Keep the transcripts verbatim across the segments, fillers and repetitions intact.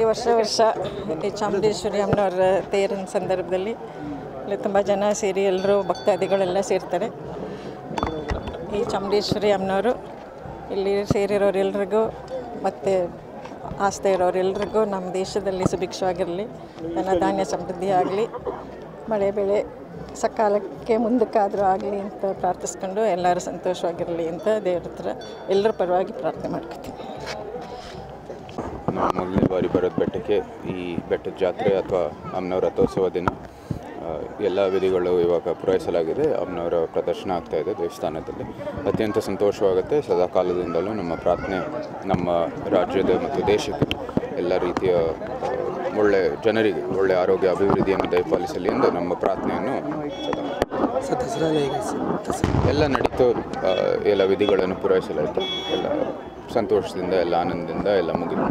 ಈ ವರ್ಷ ವರ್ಷ ಈ ಚಾಮುಂಡೇಶ್ವರಿ ಅಮ್ಮನವರ ತೇರಿನ ಸಂದರ್ಭದಲ್ಲಿ ಇಲ್ಲಿ ತುಂಬ ಜನ ಸೇರಿ ಎಲ್ಲರೂ ಭಕ್ತಾದಿಗಳೆಲ್ಲ ಸೇರ್ತಾರೆ. ಈ ಚಾಮುಂಡೇಶ್ವರಿ ಅಮ್ಮನವರು ಇಲ್ಲಿ ಸೇರಿರೋರೆಲ್ಲರಿಗೂ ಮತ್ತು ಆಸ್ತೆ ಇರೋರೆಲ್ಲರಿಗೂ ನಮ್ಮ ದೇಶದಲ್ಲಿ ಸುಭಿಕ್ಷವಾಗಿರಲಿ, ಧನ ಧಾನ್ಯ ಸಮೃದ್ಧಿ ಆಗಲಿ, ಮಳೆ ಬೆಳೆ ಸಕಾಲಕ್ಕೆ ಮುಂದಕ್ಕಾದರೂ ಆಗಲಿ ಅಂತ ಪ್ರಾರ್ಥಿಸ್ಕೊಂಡು ಎಲ್ಲರೂ ಸಂತೋಷವಾಗಿರಲಿ ಅಂತ ದೇವ್ರ ಹತ್ರ ಎಲ್ಲರ ಪರವಾಗಿ ಪ್ರಾರ್ಥನೆ ಮಾಡ್ಕೊತೀನಿ. ನಾನು ಮೊದಲನೇ ಬಾರಿ ಬರೋದು ಬೆಟ್ಟಕ್ಕೆ, ಈ ಬೆಟ್ಟದ ಜಾತ್ರೆ ಅಥವಾ ಅಮ್ಮನವರ ರಥೋತ್ಸವ ದಿನ ಎಲ್ಲ ವಿಧಿಗಳು ಇವಾಗ ಪೂರೈಸಲಾಗಿದೆ. ಅಮ್ಮನವರ ಪ್ರದರ್ಶನ ಆಗ್ತಾ ಇದೆ ದೇವಸ್ಥಾನದಲ್ಲಿ, ಅತ್ಯಂತ ಸಂತೋಷವಾಗುತ್ತೆ. ಸದಾ ಕಾಲದಿಂದಲೂ ನಮ್ಮ ಪ್ರಾರ್ಥನೆ ನಮ್ಮ ರಾಜ್ಯದ ಮತ್ತು ದೇಶಕ್ಕೆ ಎಲ್ಲ ರೀತಿಯ ಒಳ್ಳೆ ಜನರಿಗೆ ಒಳ್ಳೆ ಆರೋಗ್ಯ ಅಭಿವೃದ್ಧಿಯನ್ನು ದಯಪಾಲಿಸಲಿ ಎಂದು ನಮ್ಮ ಪ್ರಾರ್ಥನೆಯನ್ನು ಎಲ್ಲ ನಡೀತು, ಎಲ್ಲ ವಿಧಿಗಳನ್ನು ಪೂರೈಸಲಾಯಿತು. ಎಲ್ಲ ಸಂತೋಷದಿಂದ, ಎಲ್ಲ ಆನಂದದಿಂದ ಎಲ್ಲ ಮುಗಿದಿದೆ.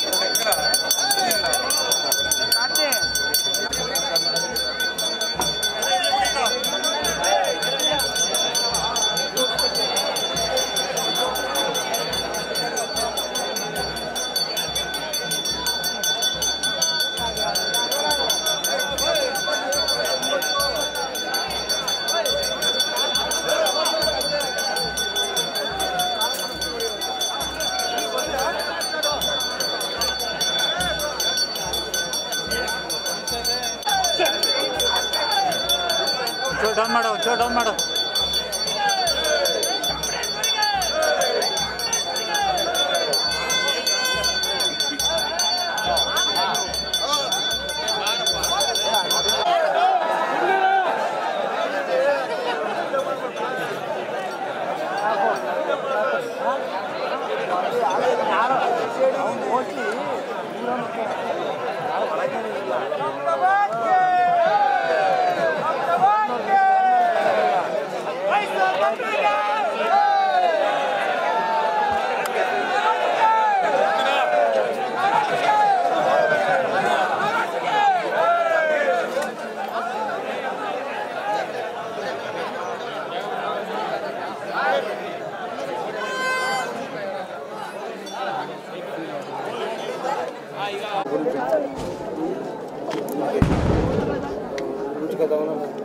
Gracias.